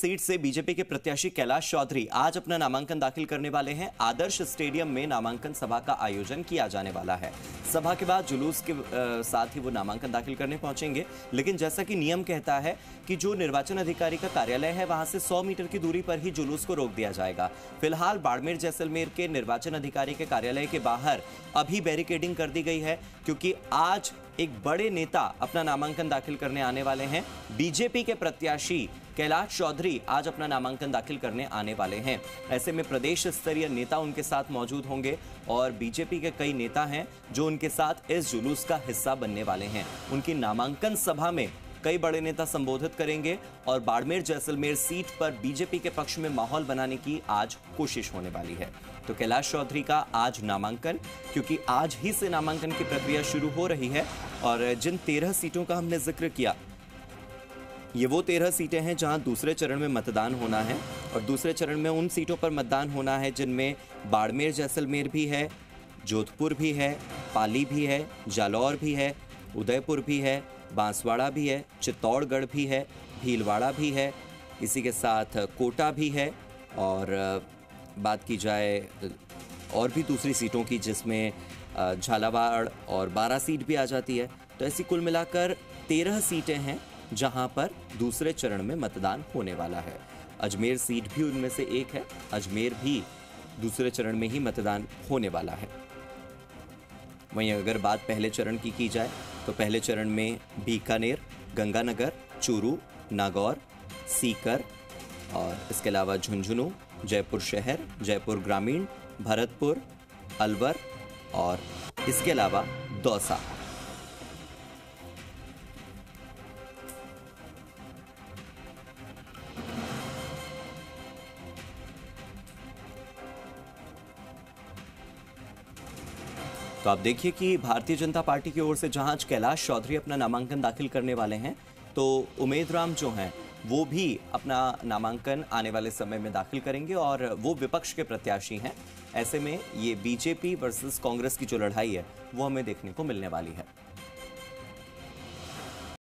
Seat से BJP के प्रत्याशी कैलाश चौधरी आज अपना नामांकन दाखिल करने वाले हैं। आदर्श स्टेडियम में नामांकन सभा का आयोजन किया जाने वाला है। सभा के बाद जुलूस के साथ ही वो नामांकन दाखिल करने पहुंचेंगे, लेकिन जैसा कि नियम कहता है कि जो निर्वाचन अधिकारी का कार्यालय है वहां से 100 मीटर की दूरी पर ही जुलूस को रोक दिया जाएगा। फिलहाल बाड़मेर जैसलमेर के निर्वाचन अधिकारी के कार्यालय के बाहर अभी बैरिकेडिंग कर दी गई है, क्योंकि आज एक बड़े नेता अपना नामांकन दाखिल करने आने वाले हैं। बीजेपी के प्रत्याशी कैलाश चौधरी आज अपना नामांकन दाखिल करने आने वाले हैं। ऐसे में प्रदेश स्तरीय नेता उनके साथ मौजूद होंगे और बीजेपी के कई नेता हैं जो उनके साथ इस जुलूस का हिस्सा बनने वाले हैं। उनकी नामांकन सभा में कई बड़े नेता संबोधित करेंगे और बाड़मेर जैसलमेर सीट पर बीजेपी के पक्ष में माहौल बनाने की आज कोशिश होने वाली है। तो कैलाश चौधरी का आज नामांकन, क्योंकि आज ही से नामांकन की प्रक्रिया शुरू हो रही है और जिन 13 सीटों का हमने जिक्र किया, ये वो 13 सीटें हैं जहां दूसरे चरण में मतदान होना है और दूसरे चरण में उन सीटों पर मतदान होना है जिनमें बाड़मेर जैसलमेर भी है, जोधपुर भी है, पाली भी है, जालौर भी है, उदयपुर भी है, बांसवाड़ा भी है, चित्तौड़गढ़ भी है, भीलवाड़ा भी है, इसी के साथ कोटा भी है। और बात की जाए और भी दूसरी सीटों की जिसमें झालावाड़ और 12 सीट भी आ जाती है, तो ऐसी कुल मिलाकर 13 सीटें हैं जहां पर दूसरे चरण में मतदान होने वाला है। अजमेर सीट भी उनमें से एक है। अजमेर भी दूसरे चरण में ही मतदान होने वाला है। वहीं अगर बात पहले चरण की जाए तो पहले चरण में बीकानेर, गंगानगर, चूरू, नागौर, सीकर और इसके अलावा झुंझुनू, जयपुर शहर, जयपुर ग्रामीण, भरतपुर, अलवर और इसके अलावा दौसा। तो आप देखिए कि भारतीय जनता पार्टी की ओर से जहां आज कैलाश चौधरी अपना नामांकन दाखिल करने वाले हैं, तो उम्मेदराम जो हैं वो भी अपना नामांकन आने वाले समय में दाखिल करेंगे और वो विपक्ष के प्रत्याशी हैं। ऐसे में ये बीजेपी वर्सेस कांग्रेस की जो लड़ाई है वो हमें देखने को मिलने वाली है।